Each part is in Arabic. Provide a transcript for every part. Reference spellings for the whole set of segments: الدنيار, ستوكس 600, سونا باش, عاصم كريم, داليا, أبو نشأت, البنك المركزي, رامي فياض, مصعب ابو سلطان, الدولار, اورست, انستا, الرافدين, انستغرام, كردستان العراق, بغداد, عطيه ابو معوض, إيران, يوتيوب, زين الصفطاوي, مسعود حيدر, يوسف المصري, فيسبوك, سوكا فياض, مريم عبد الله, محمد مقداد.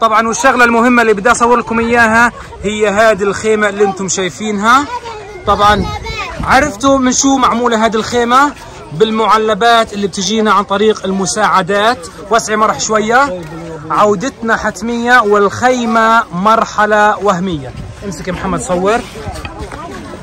طبعا. والشغله المهمه اللي بدي اصور لكم اياها هي هذه الخيمه اللي انتم شايفينها. طبعا عرفتوا من شو معموله هذه الخيمه؟ بالمعلبات اللي بتجينا عن طريق المساعدات. وسعي مرح شويه. عودتنا حتميه والخيمه مرحله وهميه. امسك يا محمد صور.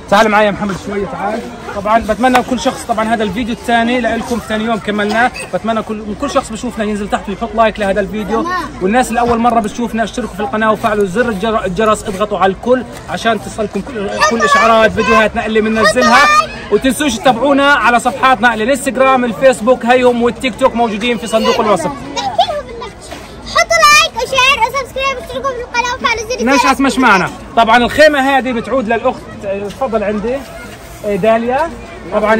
تعال معايا يا محمد شويه تعال. طبعا بتمنى كل شخص، طبعا هذا الفيديو الثاني لكم، ثاني يوم كملناه، بتمنى كل شخص بشوفنا ينزل تحت ويحط لايك لهذا الفيديو، والناس اللي اول مره بتشوفنا اشتركوا في القناه وفعلوا زر الجرس، اضغطوا على الكل عشان تصلكم كل اشعارات فيديوهاتنا اللي بننزلها، وتنسوش تتابعونا على صفحاتنا الانستغرام الفيسبوك هيهم والتيك توك موجودين في صندوق الوصف. نشعس مش معنا. طبعا الخيمه هذه بتعود للاخت، تفضل عندي داليا. طبعا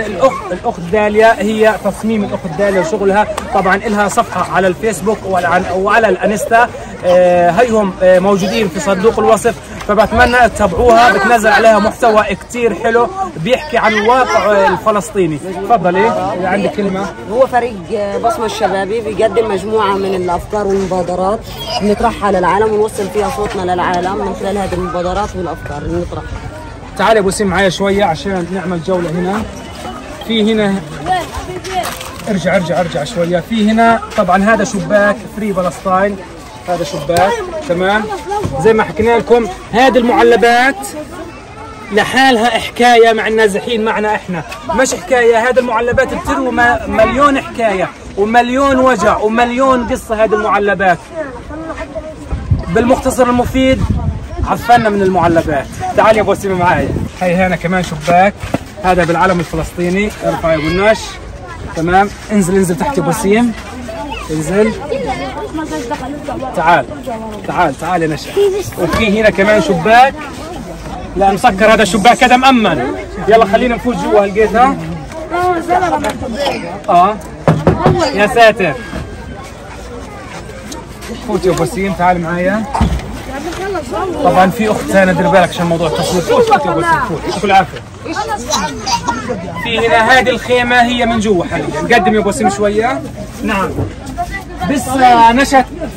الاخت داليا هي تصميم الاخت داليا وشغلها، طبعا لها صفحه على الفيسبوك وعلى الانستا هيهم موجودين في صندوق الوصف، فبتمنى تتابعوها، بتنزل عليها محتوى كثير حلو بيحكي عن الواقع الفلسطيني. تفضلي اذا عندك كلمه. هو فريق بصمه الشبابي بيقدم مجموعه من الافكار والمبادرات بنطرحها للعالم ونوصل فيها صوتنا للعالم من خلال هذه المبادرات والافكار اللي بنطرحها. تعال يا بوسيم معايا شويه عشان نعمل جوله هنا. في هنا ارجع ارجع ارجع شويه. في هنا طبعا هذا شباك فري بلسطين، هذا شباك تمام زي ما حكينا لكم. هذه المعلبات لحالها حكايه مع النازحين، معنا احنا مش حكايه، هذه المعلبات بتروي مليون حكايه ومليون وجع ومليون قصه. هذه المعلبات بالمختصر المفيد عفنا من المعلبات. تعال يا ابو سيمه معايا. هي هنا كمان شباك، هذا بالعلم الفلسطيني. ارفع يا ابو الناش. تمام انزل انزل تحت يا ابو سيم، انزل. تعال تعال تعال يا نشا. وفي هنا كمان شباك، لا مسكر هذا الشباك، هذا مأمن. يلا خلينا نفوت جوا. لقيتها؟ اه يا ساتر. فوت يا ابو سيم تعال معايا. طبعا في اخت ثانيه دير بالك عشان موضوع التصوير. فوت يا ابو سيم فوت، يعطيكم العافيه. في هنا هذه الخيمه هي من جوا حاليا. قدم يا ابو سيم شويه. نعم بس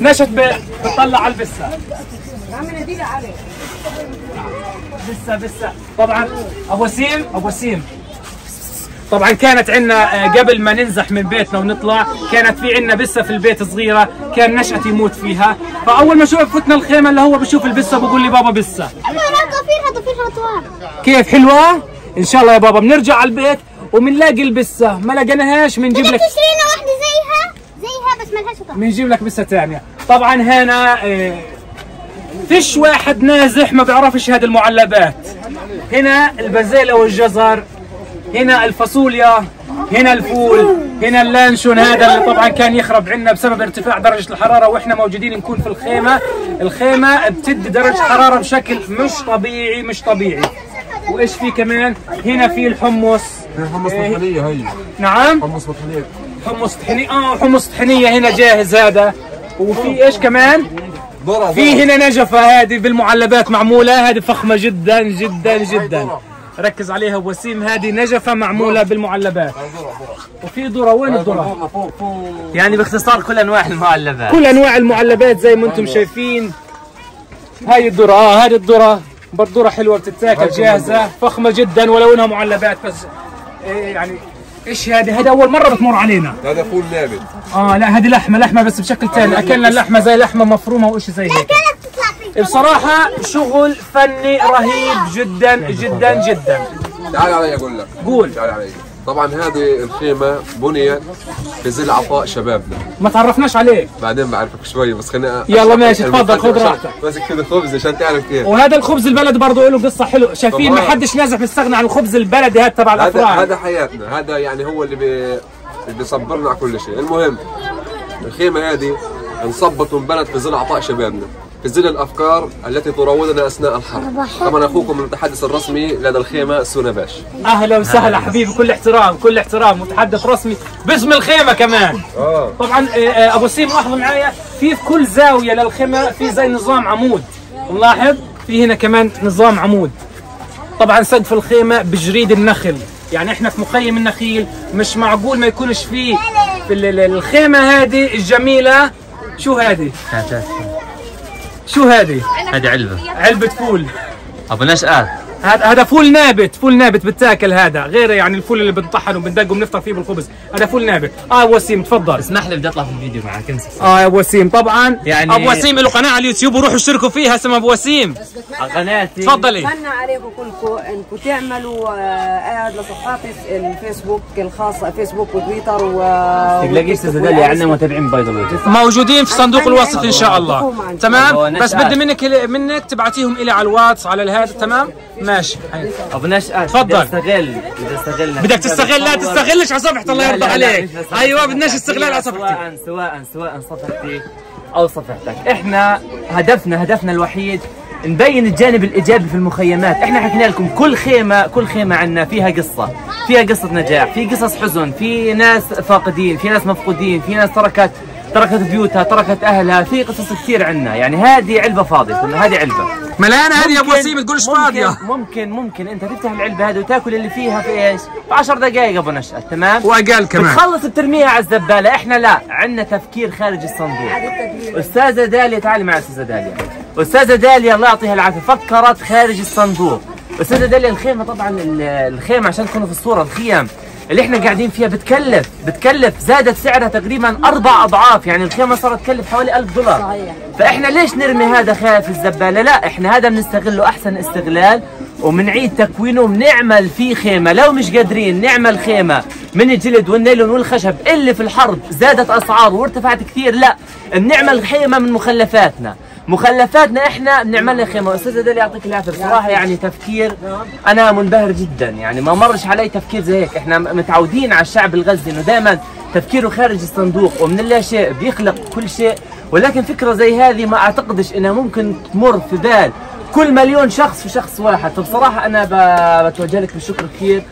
نشت بتطلع على البسه. بسه بسه. طبعا ابو سيم ابو سيم، طبعا كانت عندنا قبل ما ننزح من بيتنا ونطلع كانت في عندنا بسه في البيت صغيره، كان نشأت يموت فيها، فاول ما شوف فتنا الخيمه اللي هو بشوف البسه بقول لي بابا بسه. ضفيرها طوال. كيف حلوه؟ ان شاء الله يا بابا بنرجع على البيت وبنلاقي البسه، ما لقيناهاش بنجيب لك. بدك تشتري لنا واحده زيها بس ما لهاش طعم. بنجيب لك بسه ثانيه. طبعا هنا فيش واحد نازح ما بيعرفش هذه المعلبات. هنا البازيل او الجزر، هنا الفاصوليا، هنا الفول، هنا اللانشون هذا اللي طبعا كان يخرب عندنا بسبب ارتفاع درجة الحرارة واحنا موجودين نكون في الخيمة. الخيمة بتدي درجة حرارة بشكل مش طبيعي مش طبيعي. وايش في كمان؟ هنا في الحمص. حمص طحينية هي. نعم؟ حمص طحينية. حمص طحينية اه حمص طحينية هنا جاهز هذا. وفي ايش كمان؟ في هنا نجفة هذه بالمعلبات معمولة، هذه فخمة جدا جدا جدا. ركز عليها وسيم، هذه نجفه معموله بالمعلبات. وفي ذره. وين الذره؟ يعني باختصار كل انواع المعلبات، كل انواع المعلبات زي ما انتم شايفين. هاي الذره هذه الذره برضه حلوه بتتاكل جاهزه فخمه جدا ولونها معلبات. بس يعني ايش هذه؟ هذا اول مره بتمر علينا. هذا فول نابت. اه لا هذه لحمه بس بشكل ثاني، اكلنا اللحمه زي لحمه مفرومه وإشي زي هيك. بصراحة شغل فني رهيب جدا جدا جدا. تعال علي اقول لك. قول. تعال علي. طبعا هذه الخيمة بنيت في ظل عطاء شبابنا. ما تعرفناش عليك. بعدين بعرفك شوي بس خليني. يلا ماشي تفضل خذ راحتك. ماسك كده خبز عشان تعرف كيف. وهذا الخبز البلدي برضه له قصة حلوة، شايفين ما حدش نازح بيستغنى عن الخبز البلدي هذا تبع الأفراح. هذا حياتنا، هذا يعني هو اللي بيصبرنا على كل شيء. المهم الخيمة هذه انصبت وانبنت في ظل عطاء شبابنا، في ظل الافكار التي تراودنا اثناء الحرب. طبعا اخوكم المتحدث الرسمي لدى الخيمه سونا باش. اهلا وسهلا حبيبي، كل احترام كل احترام. متحدث رسمي باسم الخيمه كمان. طبعا ابو سيم لاحظوا معايا في كل زاويه للخيمه في زي نظام عمود، نلاحظ في هنا كمان نظام عمود. طبعا سقف الخيمه بجريد النخل، يعني احنا في مخيم النخيل، مش معقول ما يكونش فيه في الخيمه هذه الجميله. شو هذه؟ شو هذه؟ هذه علبة، علبة فول. أبو نشأت. هذا فول نابت، فول نابت بتاكل هذا، غير يعني الفول اللي بنطحنه وبندقه وبنفطر فيه بالخبز، هذا فول نابت. أبو وسيم تفضل. اسمح لي بدي أطلع في الفيديو معك، امسك. أبو وسيم طبعا، يعني أبو وسيم له قناة على اليوتيوب وروحوا اشتركوا فيها، اسمها أبو وسيم. على قناتي. تفضلي. بتمنى عليكم كلكم إنكم تعملوا إعلان لصفحات الفيسبوك الخاصة، فيسبوك وتويتر و تلاقي أستاذة داليا عندنا متابعين بايظ موجودين في صندوق الوصف إن شاء الله. تمام؟ بس بدي منك تبعتيهم إلي على الواتس على الهاد، تمام؟ ماشي. ابو نشأت تفضل. بدي استغل بدك تستغل، لا تستغلش على صفحتي الله يرضى عليك. ايوه بدناش استغلال على صفحتي، سواء صفحتي او صفحتك. احنا هدفنا الوحيد نبين الجانب الايجابي في المخيمات. احنا حكينا لكم كل خيمه عندنا فيها قصه، فيها قصه نجاح، في قصص حزن، في ناس فاقدين، في ناس مفقودين، في ناس تركت بيوتها، تركت اهلها، في قصص كثير عندنا. يعني هذه علبه فاضيه، هذه علبه ملانه، هذه يا ابو وسيم تقولش فاضيه. ممكن انت تفتح العلبه هذه وتاكل اللي فيها في ايش؟ في 10 دقائق ابو نشأت، تمام؟ واقل كمان. بتخلص بترميها على الزباله، احنا لا، عندنا تفكير خارج الصندوق. استاذه داليا، تعالي مع استاذه داليا. استاذه داليا الله يعطيها العافيه فكرت خارج الصندوق. استاذه داليا الخيمه طبعا، الخيمه عشان تكونوا في الصوره، الخيم اللي احنا قاعدين فيها بتكلف زادت سعرها تقريبا 4 اضعاف، يعني الخيمه صارت تكلف حوالي $1000. صحيح. فاحنا ليش نرمي هذا في الزباله؟ لا، احنا هذا بنستغله احسن استغلال وبنعيد تكوينه وبنعمل فيه خيمه. لو مش قادرين نعمل خيمه من الجلد والنيلون والخشب اللي في الحرب زادت اسعار وارتفعت كثير، لا بنعمل خيمه من مخلفاتنا احنا بنعمل لها خيمه. استاذه داليا يعطيك العافيه بصراحه، يعني تفكير انا منبهر جدا، يعني ما مرش علي تفكير زي هيك. احنا متعودين على الشعب الغزي انه دائما تفكيره خارج الصندوق ومن لا شيء بيخلق كل شيء، ولكن فكره زي هذه ما اعتقدش انها ممكن تمر في بال كل مليون شخص في شخص واحد. فبصراحه انا بتوجه لك بالشكر كثير،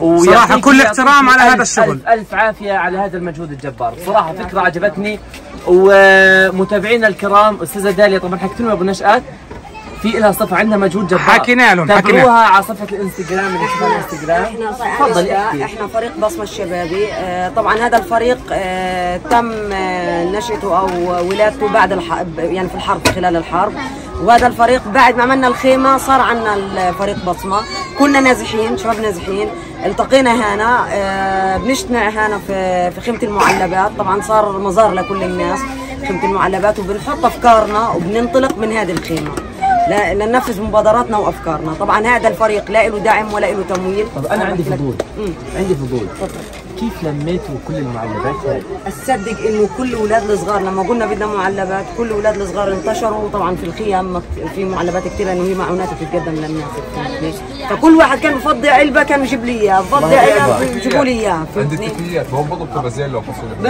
وصراحه كل احترام على هذا الشغل. ألف عافيه على هذا المجهود الجبار، بصراحه فكره عجبتني. ومتابعينا الكرام، استاذه داليا طبعا حكيت لهم ابو نشأت في لها صفحه عندها مجهود جبار، حكينا لهم تابعوها على صفحه الانستغرام اللي اسمها الانستغرام. تفضلي احكي. احنا فريق بصمه الشبابي، طبعا هذا الفريق تم نشأته او ولادته بعد يعني في الحرب، خلال الحرب. وهذا الفريق بعد ما عملنا الخيمه صار عندنا الفريق بصمه. كنا نازحين، شباب نازحين، التقينا هنا، بنجتمع هنا في خيمه المعلبات. طبعا صار مزار لكل الناس خيمه المعلبات، وبنحط افكارنا وبننطلق من هذه الخيمه لننفذ مبادراتنا وافكارنا. طبعا هذا الفريق لا له دعم ولا له تمويل. طب انا عندي فضول كيف لميتوا كل المعلبات هذه؟ أصدق إنه كل أولاد الصغار لما قلنا بدنا معلبات كل أولاد الصغار انتشروا. طبعا في الخيام في معلبات كثير لأنه هي معونات بتتقدم للناس، فكل واحد كان بفضي علبة كان بجيب لي إياها، بفضي علبة بجيبوا لي إياها. عندي كميات، ما هو بضبط بازيل لو حصل.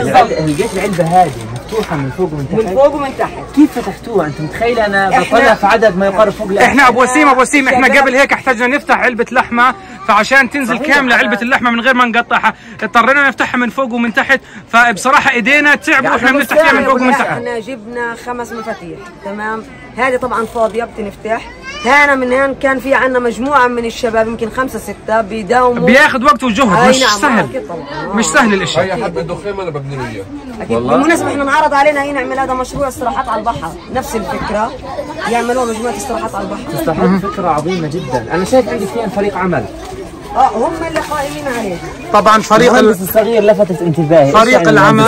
لقيت العلبة هذه مفتوحة من فوق ومن تحت. كيف فتحتوها؟ أنت متخيل أنا بطلع في عدد ما يقارب فوق الألف. إحنا أبو وسيم إحنا قبل هيك احتاجنا نفتح علبة لحمة، فعشان تنزل كاملة علبة اللحمة من غير ما نقطعها اضطرينا نفتحها من فوق ومن تحت. فبصراحه ايدينا تعبوا واحنا بنفتح فيها من فوق ومن تحت. احنا جبنا 5 مفاتيح، تمام؟ هذه طبعا فاضيه بتنفتح. هنا من هان كان في عندنا مجموعه من الشباب يمكن 5 6 بيداوموا، بياخذ وقت وجهد، مش سهل، مش سهل الاشي. هي حبه دخيمه انا ببني وياها والله. بالمناسبه احنا نعرض علينا ايه نعمل هذا مشروع استراحات على البحر، نفس الفكره يعملوها مجموعه استراحات على البحر. استراحات فكره عظيمه جدا، انا شايف عندي اثنين فريق عمل هم اللي قائمين عليه. طبعا فريق المهندس الصغير لفتت انتباهي، فريق العمل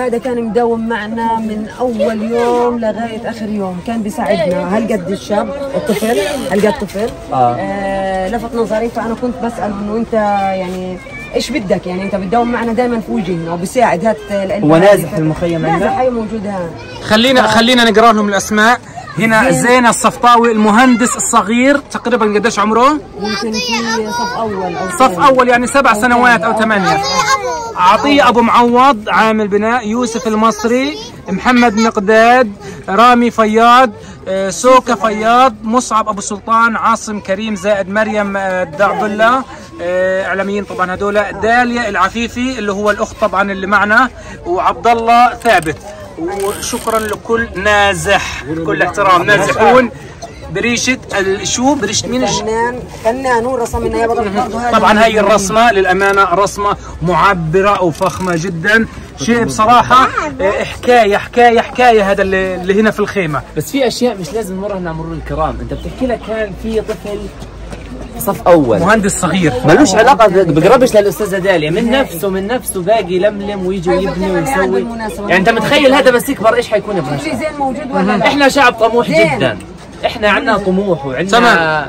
هذا كان مداوم معنا من اول يوم لغايه اخر يوم، كان بيساعدنا هالقد الشاب الطفل، لفت نظري. فانا كنت بسال انه انت يعني ايش بدك، يعني انت بتداوم معنا دائما في وجهنا وبيساعد. هات العلم ونازح في المخيم عندنا، هي موجوده هان. خلينا نقرا لهم الاسماء. هنا زين الصفطاوي، المهندس الصغير تقريبا قديش عمره؟ يمكن في صف اول يعني 7 سنوات او 8. عطيه ابو معوض عامل بناء، يوسف المصري، محمد مقداد، رامي فياض، سوكا فياض، مصعب ابو سلطان، عاصم كريم، زائد مريم عبد الله، اعلاميين طبعا هذول. داليا العفيفي اللي هو الاخت طبعا اللي معنا، وعبد الله ثابت. وشكرا لكل نازح، كل احترام. نازحون بريشه شو بريشه مين؟ فنان ورسم لنا. طبعا هي الرسمه للامانه رسمه معبره وفخمه جدا. شيء بصراحه حكايه حكايه حكايه. هذا اللي هنا في الخيمه. بس في اشياء مش لازم نمرها على مرور الكرام. انت بتحكي لك كان في طفل صف اول مهندس صغير ملوش علاقه بقربش للاستاذه داليا، من نفسه باقي لملم ويجي ويبني ويسوي. يعني انت متخيل هذا بس يكبر ايش حيكون؟ احنا شعب طموح جدا، احنا عندنا طموح وعندنا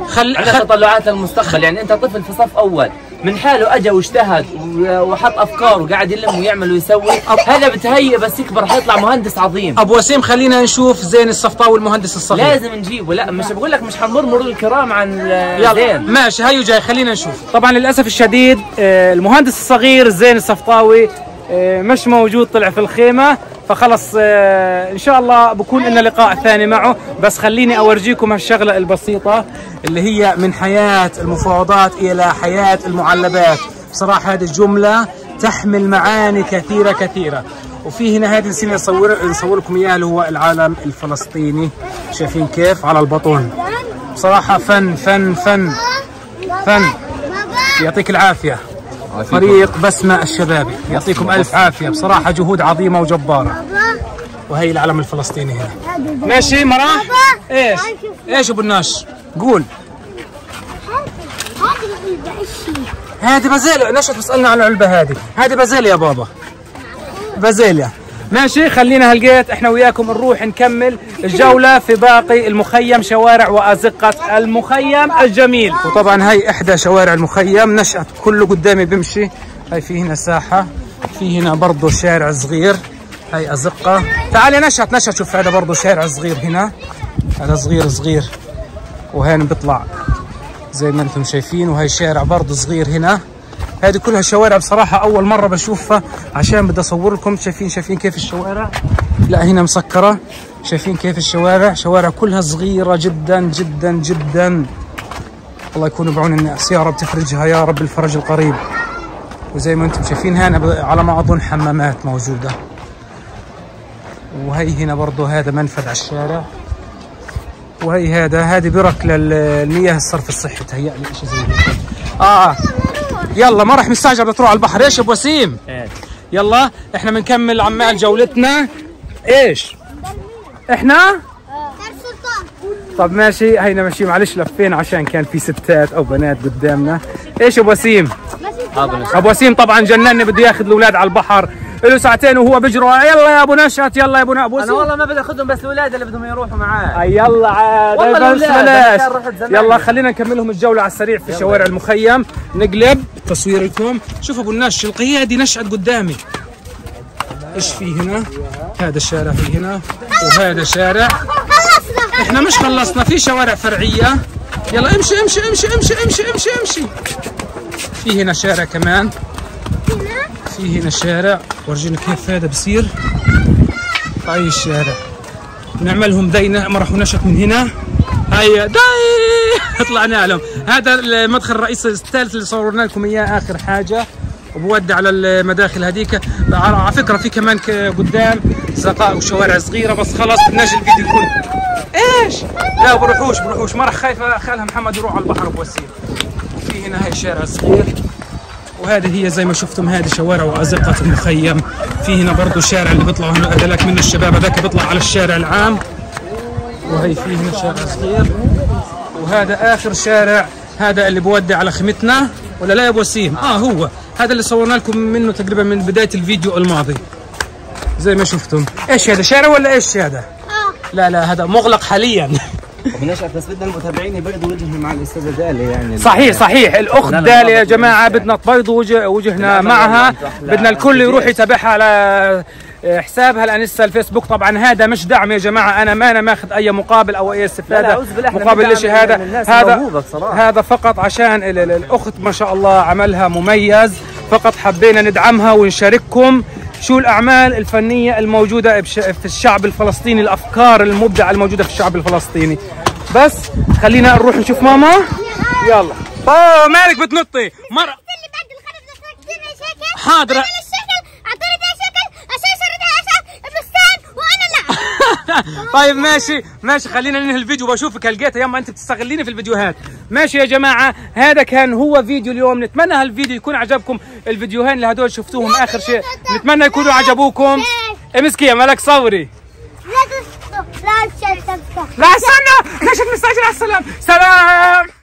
تطلعات للمستقبل. يعني انت طفل في صف اول من حاله اجى واجتهد وحط افكار وقاعد يلم ويعمل ويسوي، هذا بتهيئ بس يكبر حيطلع مهندس عظيم. ابو وسيم خلينا نشوف زين الصفطاوي المهندس الصغير لازم نجيبه. لا مش بقول لك مش حنمر مرور الكرام عن زين. ماشي هيو جاي خلينا نشوف. طبعا للاسف الشديد المهندس الصغير زين الصفطاوي مش موجود، طلع في الخيمه. فخلص ان شاء الله بكون لنا لقاء ثاني معه. بس خليني اورجيكم هالشغله البسيطه اللي هي من حياه المفاوضات الى حياه المعلبات. بصراحه هذه الجمله تحمل معاني كثيره كثيره. وفي هنا هذه السنه نصور لكم اياها اللي هو العالم الفلسطيني، شايفين كيف على البطون. بصراحه فن فن فن فن. يعطيك العافيه فريق بسمة الشبابي، يعطيكم ألف عافية. بصراحة جهود عظيمة وجبارة. وهي العلم الفلسطيني هنا. ماشي مراح؟ ايش؟ ايش ابو الناش؟ قول. هذه بازيليا، نشط بسألنا على العلبة هذه، هذه بازيليا يا بابا. بازيليا. ماشي خلينا هلقيت احنا وياكم نروح نكمل الجولة في باقي المخيم، شوارع وأزقة المخيم الجميل. وطبعا هاي احدى شوارع المخيم، نشأت كله قدامي بمشي. هاي في هنا ساحة، في هنا برضه شارع صغير، هاي أزقة. تعالي نشأت نشأت. شوف هذا برضه شارع صغير هنا، هذا صغير صغير، وهين بيطلع زي ما انتم شايفين. وهي شارع برضه صغير هنا. هذه كلها شوارع بصراحة أول مرة بشوفها، عشان بدي أصور لكم. شايفين كيف الشوارع؟ لا هنا مسكرة. شايفين كيف الشوارع؟ شوارع كلها صغيرة جدا جدا جدا. الله يكون بعون الناس، يا رب تفرجها يا رب الفرج القريب. وزي ما أنتم شايفين هنا على ما أظن حمامات موجودة. وهي هنا برضه هذا منفذ على الشارع. وهي هذه برك للمياه الصرف الصحي، تهيألي شيء زي هيك. يلا ما راح مستعجل، بدها تروح على البحر. ايش يا ابو وسيم؟ يلا احنا بنكمل عمال جولتنا. ايش؟ احنا؟ طب ماشي هينا ماشي. معلش لفينا عشان كان في ستات او بنات قدامنا. ايش يا ابو وسيم؟ ابو وسيم طبعا جنني، بده ياخذ الاولاد على البحر، له ساعتين وهو بجروا. يلا يا ابو نشأت، يلا يا ابو وسيم. انا والله ما بدي اخذهم، بس الاولاد اللي بدهم يروحوا معاه. يلا عاد بلاش. يلا خلينا نكملهم الجوله على السريع في شوارع المخيم. نقلب تصويركم. شوف ابو الناش القيادي نشأت قدامي. ايش في هنا؟ هذا الشارع في هنا، وهذا شارع. احنا مش خلصنا، في شوارع فرعيه. يلا امشي امشي امشي امشي امشي امشي امشي. في هنا شارع كمان، في هنا شارع. ورجينا كيف هذا بصير. هاي الشارع بنعملهم دينا، ما راحوا نشط من هنا. هاي داي طلعنا لهم. هذا المدخل الرئيسي الثالث اللي صورنا لكم اياه اخر حاجه، وبودي على المداخل هذيك. على فكره في كمان قدام زقاق وشوارع صغيره، بس خلص بدناش الفيديو يكون ايش. لا بروحوش ما راح، خايفه خالها محمد يروح على البحر ابو وسيم. في هنا هاي الشارع صغير، وهذه هي زي ما شفتم هذه شوارع وأزقة المخيم. في هنا برضه شارع اللي بيطلعوا هذاك منه الشباب، هذاك بيطلع على الشارع العام. وهي في هنا شارع صغير، وهذا آخر شارع، هذا اللي بودي على خيمتنا ولا لا يا أبو وسيم؟ هو هذا اللي صورنا لكم منه تقريبا من بداية الفيديو الماضي زي ما شفتم. ايش هذا شارع ولا ايش هذا؟ لا هذا مغلق حاليا. وبنشأت بس بدنا المتابعين يبيضوا وجههم مع الاستاذه داليا. يعني صحيح الاخت داليا يا جماعه، بدنا تبيضوا وجهنا معها، بدنا الكل يروح يتابعها على حسابها الانستا الفيسبوك. طبعا هذا مش دعم يا جماعه، انا ما ماخذ اي مقابل او اي استفاده مقابل لشيء. هذا فقط عشان الاخت ما شاء الله عملها مميز، فقط حبينا ندعمها ونشارككم شو الأعمال الفنية الموجودة في الشعب الفلسطيني، الأفكار المبدعة الموجودة في الشعب الفلسطيني. بس خلينا نروح نشوف ماما. يلا. مالك بتنطي؟ مرة حاضرة. عطيتها شكل عشان شردها أسد بستان وأنا لا. طيب ماشي ماشي، خلينا ننهي الفيديو وبشوفك. لقيتها يما انت بتستغليني في الفيديوهات. ماشي يا جماعه، هذا كان هو فيديو اليوم، نتمنى هالفيديو يكون عجبكم. الفيديوهين اللي هدول شفتوهم اخر شيء نتمنى يكونوا عجبوكم. امسكي يا ملك صوري. لا استنى، ليش مستعجل على السلام. سلام.